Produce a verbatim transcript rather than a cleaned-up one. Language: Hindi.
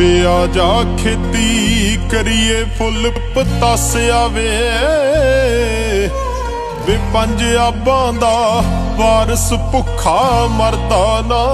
वे आ जा खेती करिए फुल पतासिया वे, वे पंज आबां दा वारस भुखा मरदा ना।